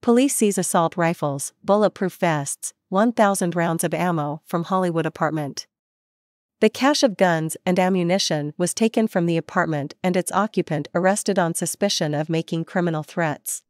Police seize assault rifles, bulletproof vests, 1,000 rounds of ammo from Hollywood apartment. The cache of guns and ammunition was taken from the apartment and its occupant arrested on suspicion of making criminal threats.